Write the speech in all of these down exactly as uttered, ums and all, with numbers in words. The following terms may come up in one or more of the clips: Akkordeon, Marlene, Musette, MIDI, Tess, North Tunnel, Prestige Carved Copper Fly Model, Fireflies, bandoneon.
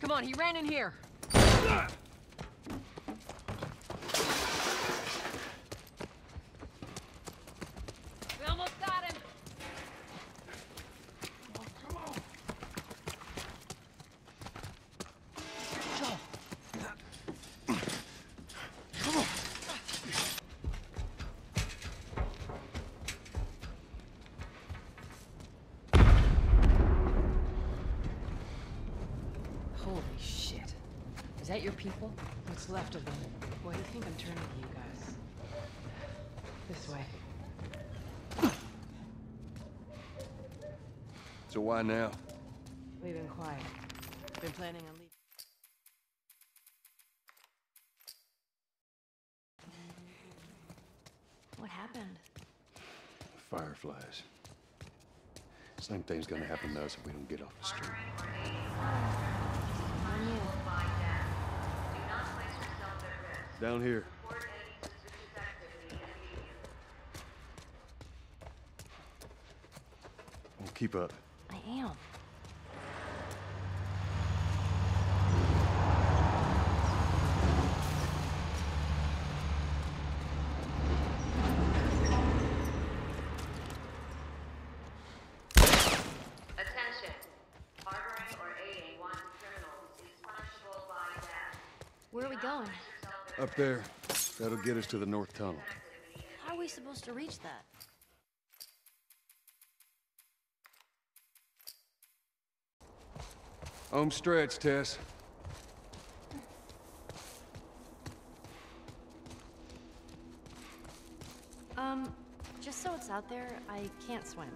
Come on, he ran in here. Is that your people? What's left of them? Boy, you think I'm turning to you guys. This way. So why now? We've been quiet. Been planning on leaving. What happened? The Fireflies. Same thing's gonna happen to us if we don't get off the street. Down here. Well, keep up. I am. Attention. Harboring or aiding one criminal is punishable by death. Where are we going? Up there. That'll get us to the North Tunnel. How are we supposed to reach that? Home stretch, Tess. Um, just so it's out there, I can't swim.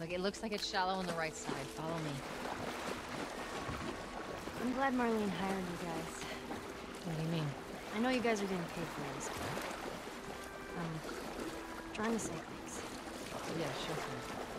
Look, it looks like it's shallow on the right side. Follow me. I'm glad Marlene hired you guys. What do you mean? I know you guys are getting paid for this, but I'm trying to save things. Yeah, sure.